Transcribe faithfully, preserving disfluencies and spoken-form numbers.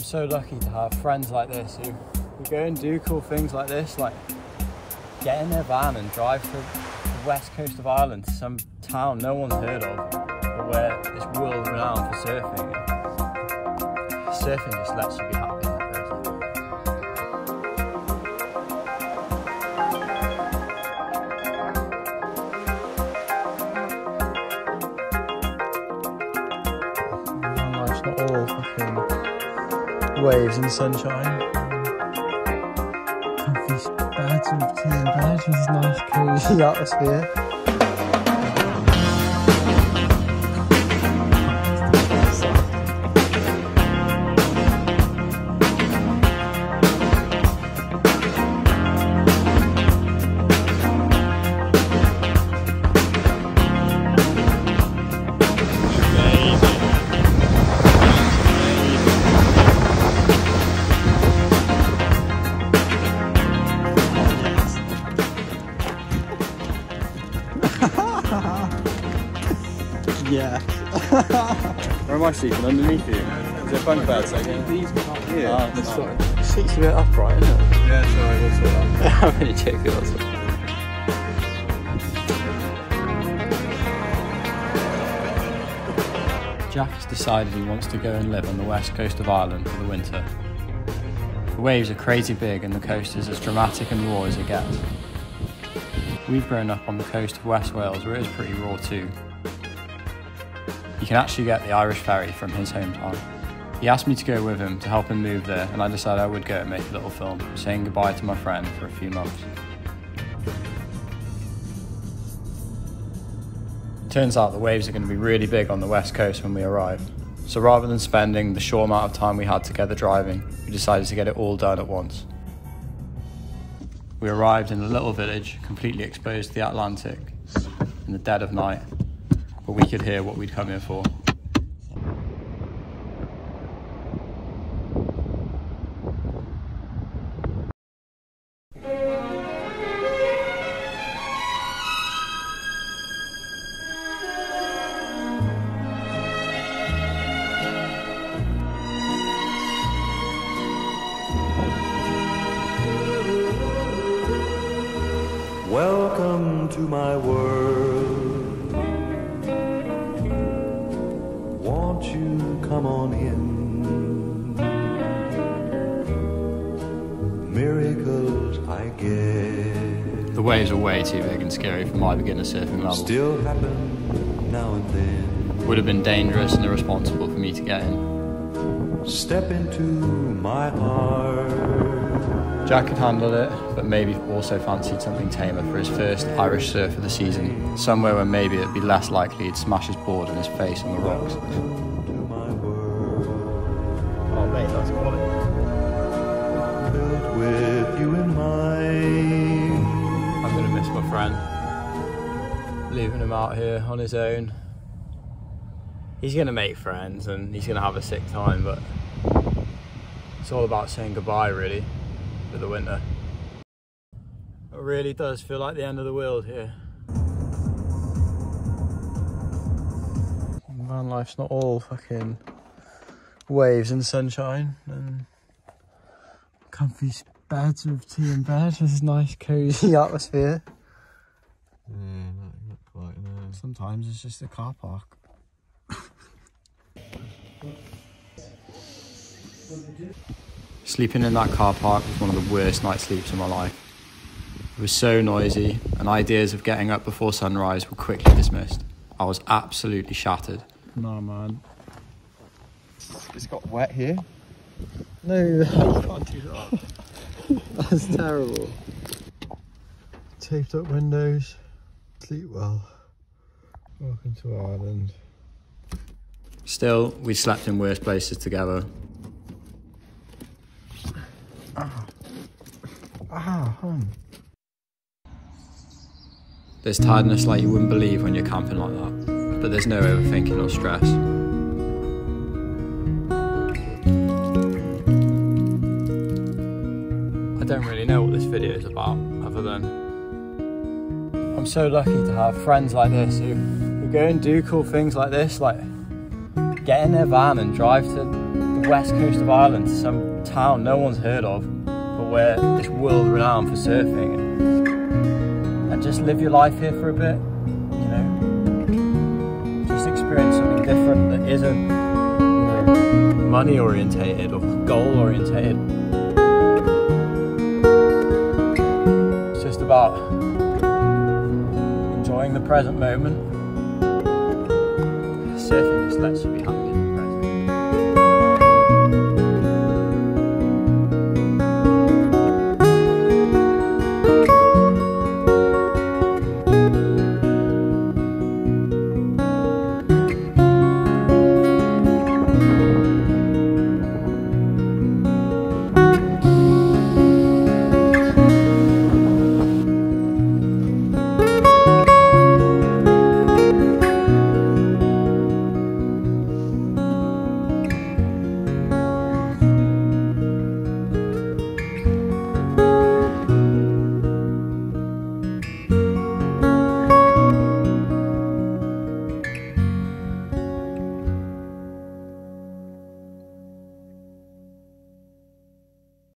I'm so lucky to have friends like this who, who go and do cool things like this, like get in their van and drive to the west coast of Ireland to some town no one's heard of, but where it's world renowned for surfing. Surfing just lets you be happy. It's not all fucking waves and sunshine. Have these birds and birds with this nice cozy atmosphere. Yeah. Where am I sleeping? Underneath you? Is there bunk beds? Like, yeah. These can't be. Yeah. Oh, sorry. The seat's a bit upright, isn't it? Yeah, it's alright, we'll sort that. I'm going to check it out. Jack has decided he wants to go and live on the west coast of Ireland for the winter. The waves are crazy big and the coast is as dramatic and raw as it gets. We've grown up on the coast of West Wales where it is pretty raw too. You can actually get the Irish ferry from his hometown. He asked me to go with him to help him move there, and I decided I would go and make a little film, saying goodbye to my friend for a few months. Turns out the waves are going to be really big on the west coast when we arrive. So rather than spending the short amount of time we had together driving, we decided to get it all done at once. We arrived in a little village, completely exposed to the Atlantic, in the dead of night. But we could hear what we'd come here for. Welcome to my world. Won't you come on in? Miracles I get. The waves are way too big and scary for my beginner surfing level. Still happen now and then. Would have been dangerous and irresponsible for me to get in. Step into my heart. Jack had handled it, but maybe also fancied something tamer for his first Irish surf of the season, somewhere where maybe it'd be less likely he'd smash his board and his face on the rocks. Oh mate, that's quality. With you in mind. I'm gonna miss my friend. Leaving him out here on his own. He's gonna make friends and he's gonna have a sick time, but it's all about saying goodbye really for the winter. It really does feel like the end of the world here. Man life's not all fucking waves and sunshine and comfy beds with tea and bed. This is nice cozy atmosphere. Yeah, not, not quite, no. Sometimes it's just a car park. Sleeping in that car park was one of the worst night sleeps of my life. It was so noisy, and ideas of getting up before sunrise were quickly dismissed. I was absolutely shattered. Nah, man. It's got wet here. No, you can't do that. That's terrible. Taped up windows. Sleep well. Welcome to Ireland. Still, we slept in worse places together. Ah. Ah, home. There's tiredness like you wouldn't believe when you're camping like that, but there's no overthinking or stress. I don't really know what this video is about, other than I'm so lucky to have friends like this who, who go and do cool things like this, like get in their van and drive to the the west coast of Ireland to some town no one's heard of, but where it's world renowned for surfing, and, and just live your life here for a bit, you know, just experience something different that isn't, you know, money orientated or goal orientated. It's just about enjoying the present moment. Surfing just lets you be happy.